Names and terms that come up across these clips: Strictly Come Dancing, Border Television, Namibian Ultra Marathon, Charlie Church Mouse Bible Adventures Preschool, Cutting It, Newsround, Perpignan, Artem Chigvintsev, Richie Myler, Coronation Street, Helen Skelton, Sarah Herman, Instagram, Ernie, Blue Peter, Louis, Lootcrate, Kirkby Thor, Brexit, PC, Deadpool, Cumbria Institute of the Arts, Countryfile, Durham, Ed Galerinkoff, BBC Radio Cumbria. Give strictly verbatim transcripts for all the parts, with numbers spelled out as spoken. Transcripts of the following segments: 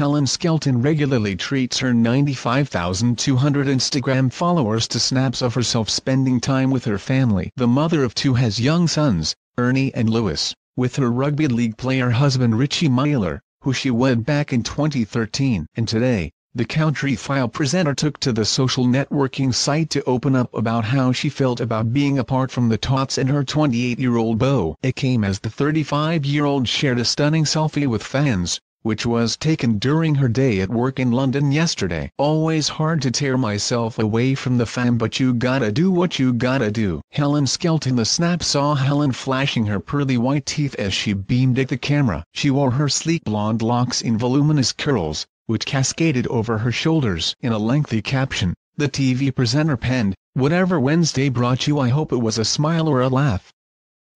Helen Skelton regularly treats her ninety-five thousand two hundred Instagram followers to snaps of herself spending time with her family. The mother of two has young sons, Ernie and Louis, with her rugby league player husband Richie Myler, who she wed back in twenty thirteen. And today, the Countryfile presenter took to the social networking site to open up about how she felt about being apart from the tots and her twenty-eight-year-old beau. It came as the thirty-five-year-old shared a stunning selfie with fans, which was taken during her day at work in London yesterday. "Always hard to tear myself away from the fam, but you gotta do what you gotta do." Helen Skelton. The snap saw Helen flashing her pearly white teeth as she beamed at the camera. She wore her sleek blonde locks in voluminous curls, which cascaded over her shoulders. In a lengthy caption, the T V presenter penned, "Whatever Wednesday brought you, I hope it was a smile or a laugh.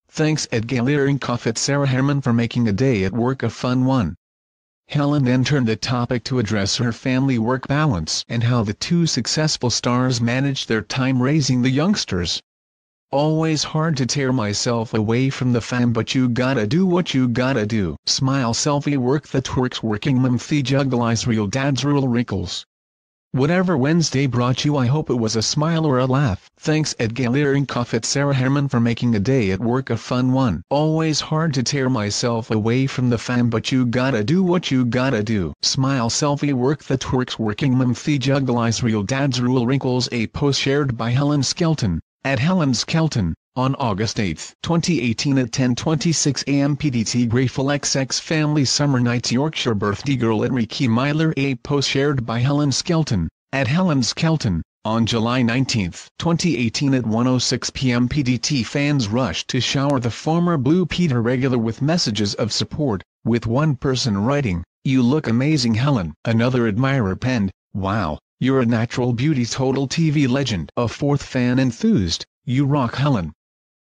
Thanks Ed Galerinkoff at Sarah Herman for making a day at work a fun one." Helen then turned the topic to address her family-work balance and how the two successful stars managed their time raising the youngsters. "Always hard to tear myself away from the fam, but you gotta do what you gotta do." Smile selfie. Work that works. Working mum the jugglies real dads rule wrinkles. "Whatever Wednesday brought you, I hope it was a smile or a laugh. Thanks Ed Galerinkoff at Sarah Herman for making a day at work a fun one." "Always hard to tear myself away from the fam, but you gotta do what you gotta do." Smile selfie. Work that works. Working mum the jugglies real dads rule wrinkles. A post shared by Helen Skelton, at Helen Skelton, on August eighth, twenty eighteen at ten twenty-six a m P D T. Grateful X X Family Summer Nights. Yorkshire Birthday Girl at Richie Myler. A post shared by Helen Skelton, at Helen Skelton, on July nineteenth, twenty eighteen at one oh six p m P D T. Fans rushed to shower the former Blue Peter regular with messages of support, with one person writing, "You look amazing, Helen." Another admirer penned, "Wow, you're a natural beauty, total T V legend." A fourth fan enthused, "You rock, Helen.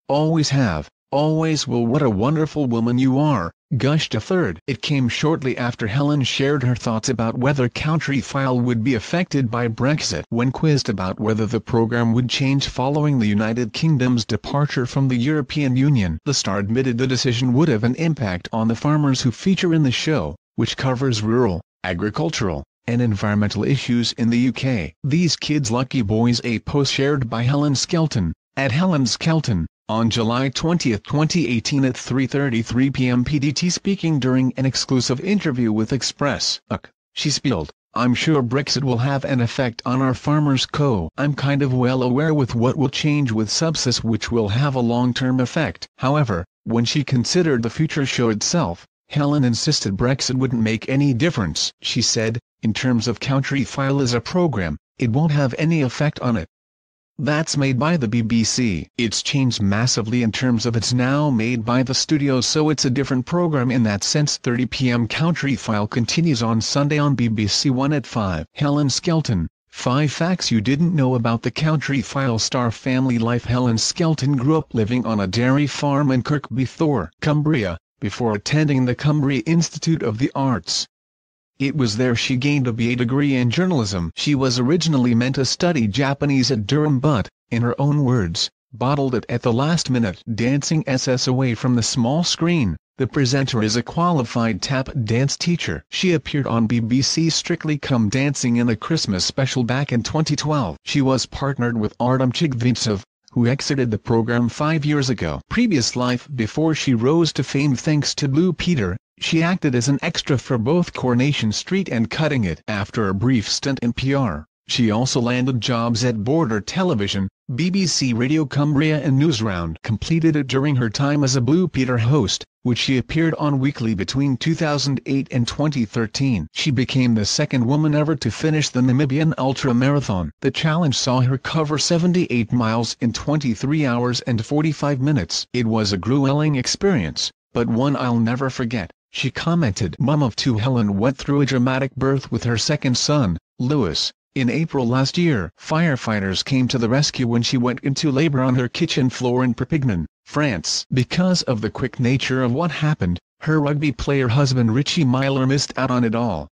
Always have, always will. What a wonderful woman you are," gushed a third. It came shortly after Helen shared her thoughts about whether Countryfile would be affected by Brexit. When quizzed about whether the program would change following the United Kingdom's departure from the European Union, the star admitted the decision would have an impact on the farmers who feature in the show, which covers rural, agricultural, and environmental issues in the U K. "These kids lucky boys." A post shared by Helen Skelton, at Helen Skelton, on July twentieth, twenty eighteen at three thirty-three p m P D T. Speaking during an exclusive interview with Express. "Uck," she spilled, "I'm sure Brexit will have an effect on our farmers. Co. I'm kind of well aware with what will change with subsistence, which will have a long-term effect." However, when she considered the future show itself, Helen insisted Brexit wouldn't make any difference. She said, "In terms of Countryfile as a program, it won't have any effect on it. That's made by the B B C. It's changed massively in terms of it's now made by the studio, so it's a different program in that sense." thirty p m Countryfile continues on Sunday on B B C One at five. Helen Skelton, five facts you didn't know about the Countryfile star. Family life. Helen Skelton grew up living on a dairy farm in Kirkby Thor, Cumbria, before attending the Cumbria Institute of the Arts. It was there she gained a B A degree in journalism. She was originally meant to study Japanese at Durham but, in her own words, bottled it at the last minute. Dancing S S away from the small screen, the presenter is a qualified tap dance teacher. She appeared on B B C's Strictly Come Dancing in a Christmas special back in twenty twelve. She was partnered with Artem Chigvintsev, who exited the program five years ago. Previous life. Before she rose to fame thanks to Blue Peter, she acted as an extra for both Coronation Street and Cutting It. After a brief stint in P R, she also landed jobs at Border Television, B B C Radio Cumbria and Newsround. Completed it during her time as a Blue Peter host, which she appeared on weekly between two thousand eight and twenty thirteen. She became the second woman ever to finish the Namibian Ultra Marathon. The challenge saw her cover seventy-eight miles in twenty-three hours and forty-five minutes. "It was a grueling experience, but one I'll never forget," she commented. Mom of two, Helen went through a dramatic birth with her second son, Louis, in April last year. Firefighters came to the rescue when she went into labor on her kitchen floor in Perpignan, France. Because of the quick nature of what happened, her rugby player husband Richie Myler missed out on it all.